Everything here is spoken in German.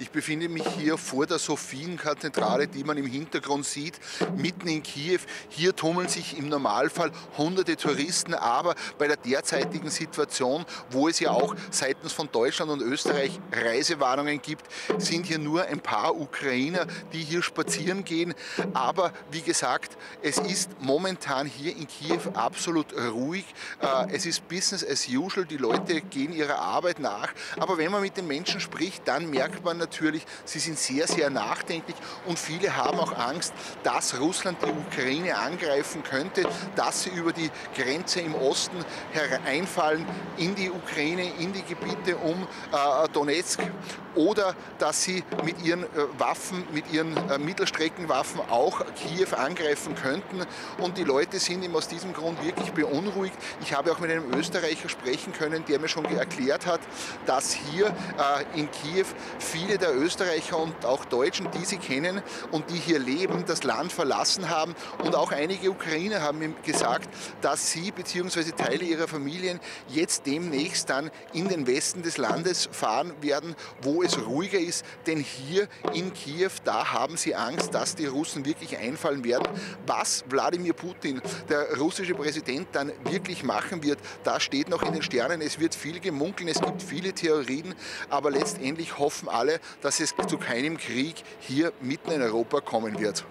Ich befinde mich hier vor der Sophienkathedrale, die man im Hintergrund sieht, mitten in Kiew. Hier tummeln sich im Normalfall hunderte Touristen, aber bei der derzeitigen Situation, wo es ja auch seitens von Deutschland und Österreich Reisewarnungen gibt, sind hier nur ein paar Ukrainer, die hier spazieren gehen. Aber wie gesagt, es ist momentan hier in Kiew absolut ruhig. Es ist Business as usual, die Leute gehen ihrer Arbeit nach. Aber wenn man mit den Menschen spricht, dann merkt man natürlich, sie sind sehr, sehr nachdenklich und viele haben auch Angst, dass Russland die Ukraine angreifen könnte, dass sie über die Grenze im Osten hereinfallen in die Ukraine, in die Gebiete um Donetsk oder dass sie mit ihren Waffen, mit ihren Mittelstreckenwaffen auch Kiew angreifen könnten. Und die Leute sind eben aus diesem Grund wirklich beunruhigt. Ich habe auch mit einem Österreicher sprechen können, der mir schon erklärt hat, dass hier in Kiew viele der Österreicher und auch Deutschen, die sie kennen und die hier leben, das Land verlassen haben. Und auch einige Ukrainer haben ihm gesagt, dass sie bzw. Teile ihrer Familien jetzt demnächst dann in den Westen des Landes fahren werden, wo es ruhiger ist. Denn hier in Kiew, da haben sie Angst, dass die Russen wirklich einfallen werden. Was Wladimir Putin, der russische Präsident, dann wirklich machen wird, da steht noch in den Sternen. Es wird viel gemunkelt, es gibt viele Theorien, aber letztendlich hoffen alle, dass es zu keinem Krieg hier mitten in Europa kommen wird.